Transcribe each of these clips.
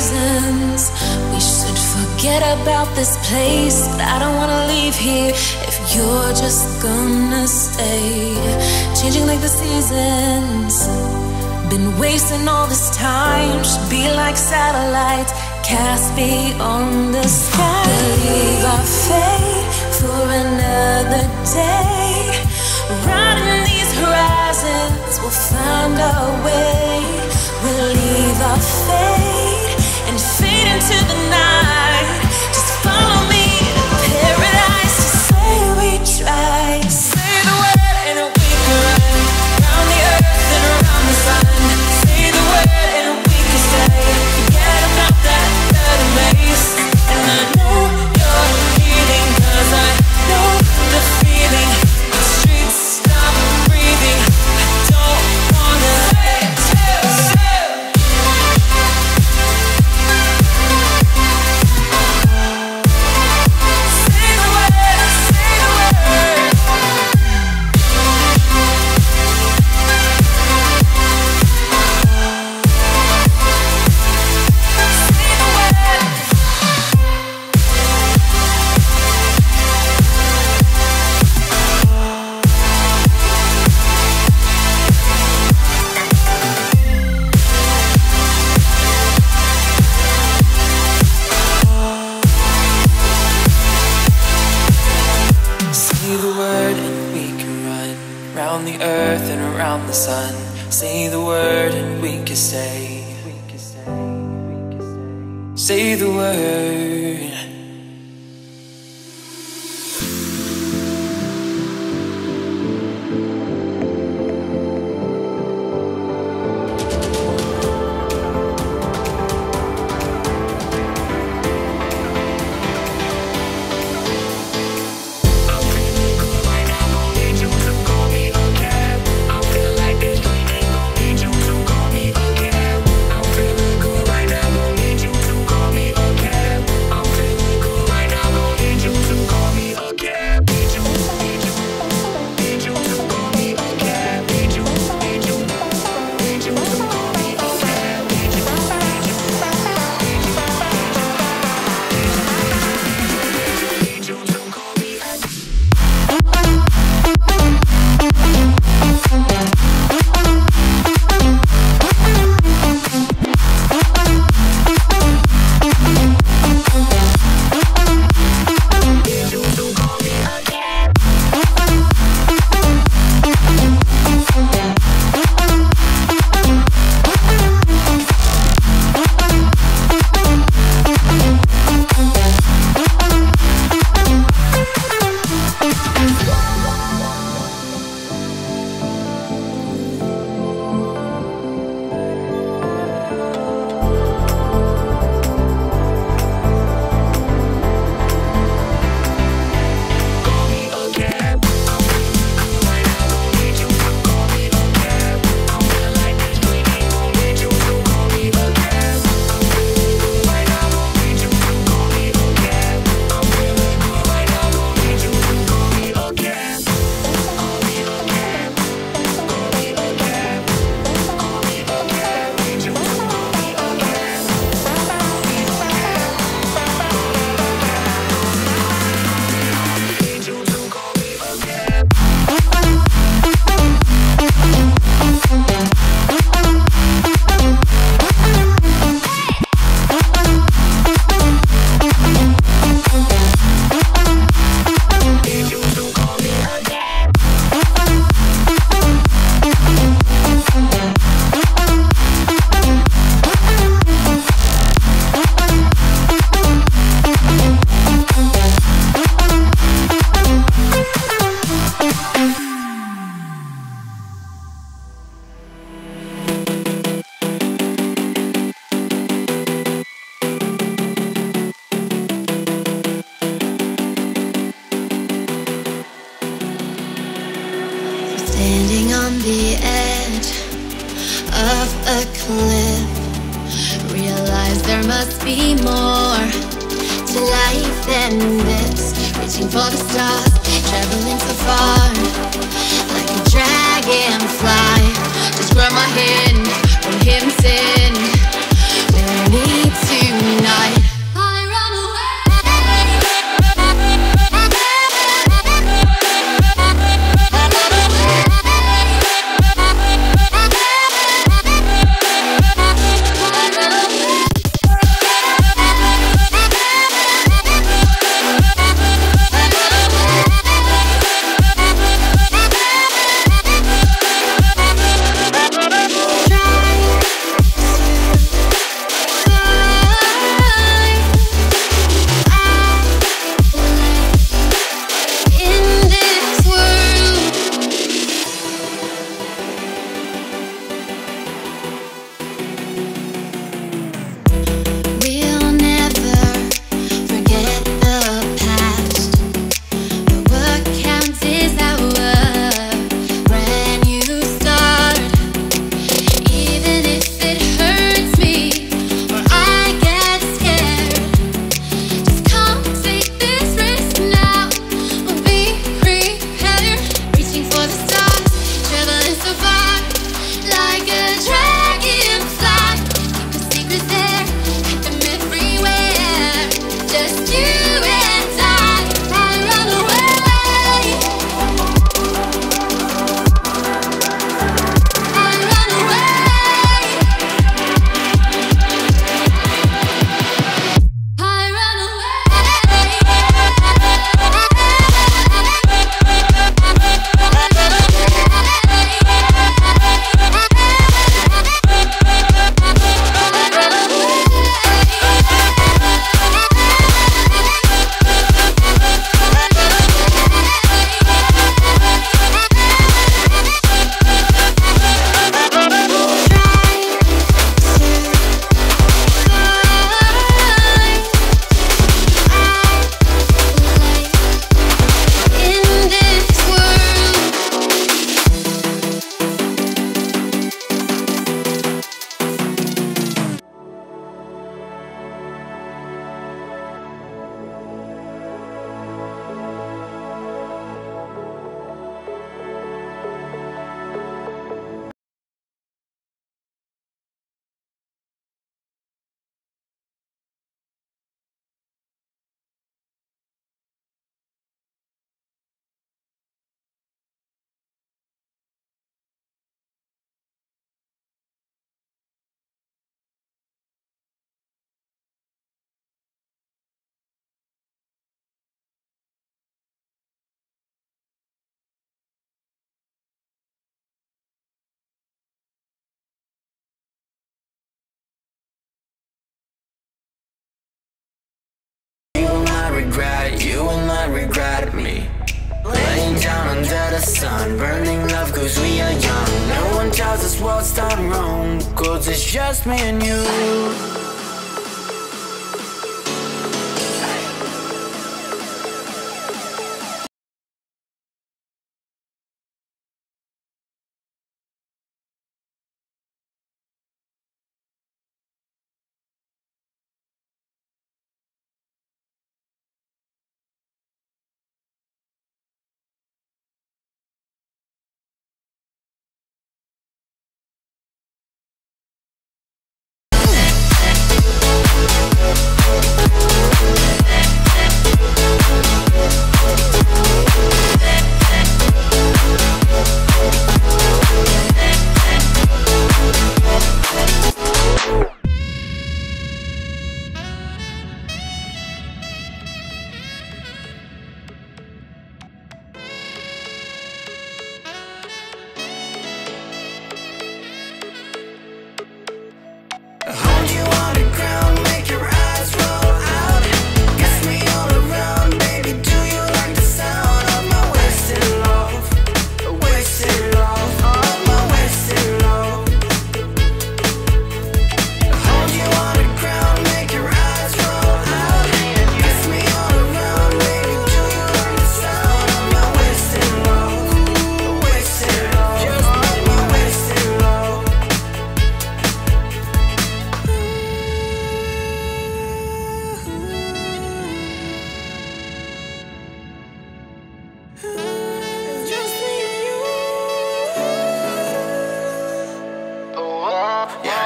reasons. We should forget about this place, but I don't wanna leave here if you're just gonna stay. Changing like the seasons, been wasting all this time. Should be like satellites cast beyond the sky. Believe our fate for another day. Riding these horizons, we'll find our way. We'll leave our fate and fade into the night. Just follow me to paradise. Just say we tried. Say the word and we can run round the earth and around the sun. Say the word and we can stay. Forget about that third place. And I know you're bleeding, 'cause I know the feeling. The streets stop breathing. I don't wanna Fly, just grab my hand from him sin. We need to under the sun, burning love cause we are young. No one tells us what's done wrong, cause it's just me and you.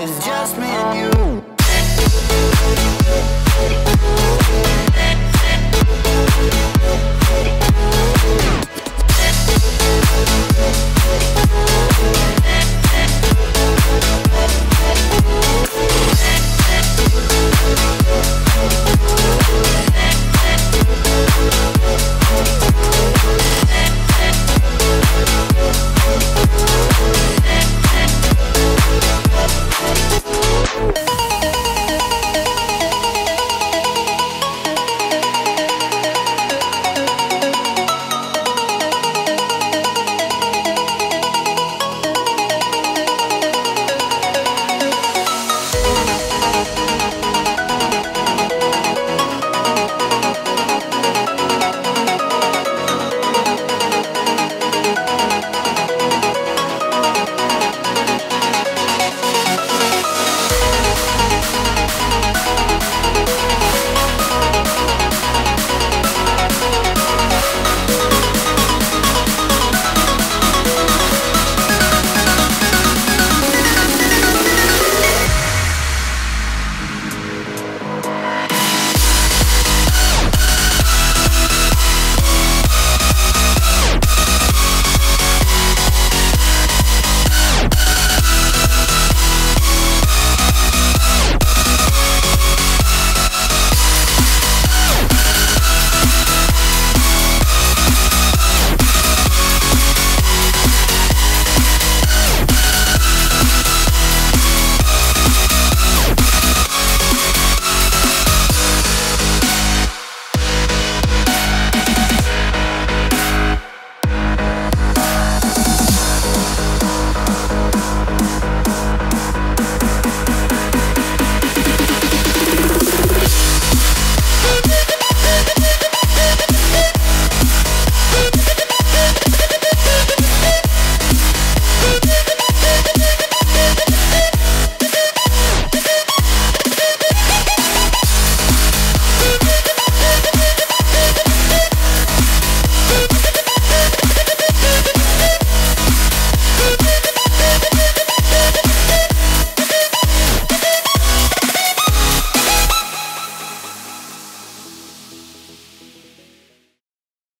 It's just me and you.